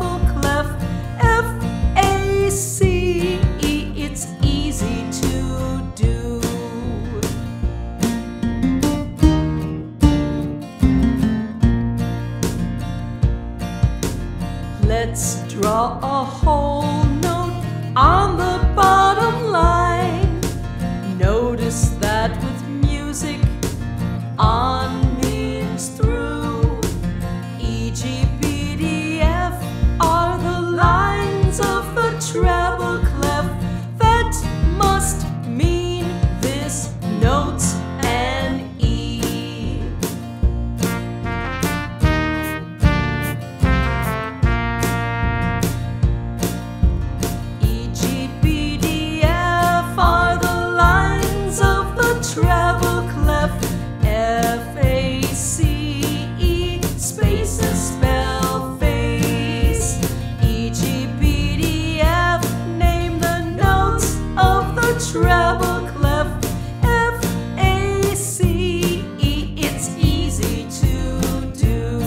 treble clef, F-A-C-E, it's easy to do. Let's draw a whole note on the bottom line. Notice that with music, on means through. E, G, B, D, F are the lines of the treble clef. That must mean this note's an E. E, G, B, D, F are the lines of the treble clef. F-A-C-E, spaces spell face. E-G-B-D-F, name the notes of the treble clef. F-A-C-E, it's easy to do.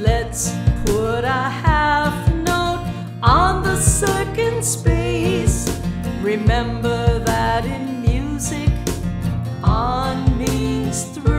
Let's put a half note on the second space. Remember that in music, on means through.